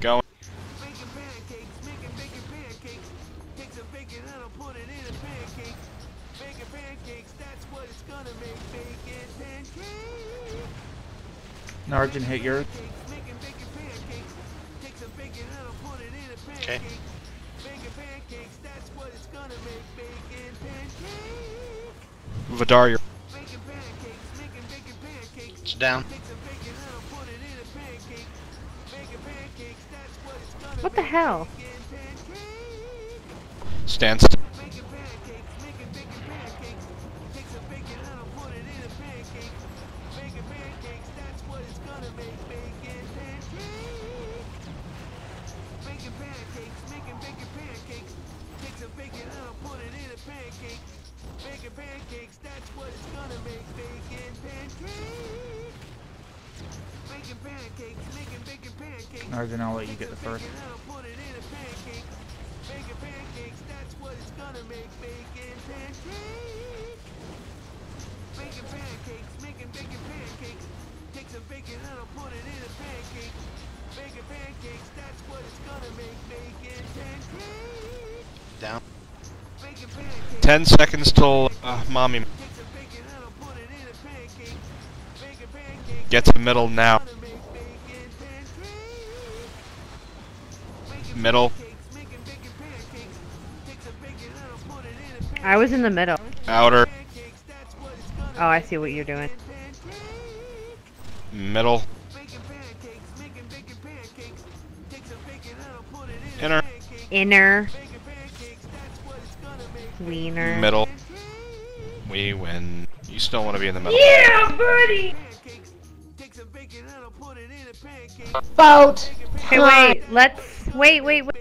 Going. Bacon pancakes, making bacon pancakes. Take some bacon and I'll put it in a pancake. Bacon pancakes, that's what it's gonna make. Bacon pancakes. Nargen, hit your. Okay. Vidar, you're. It's down. What the hell? Stand still. Or then I'll let you get the first. Down. 10 seconds till mommy gets the middle now. Middle. I was in the middle. Outer. Oh, I see what you're doing. Middle. Inner. Inner. Wiener. Middle. We win. You still want to be in the middle. Yeah, buddy! About time. Hey, wait, let's... Wait, wait, wait.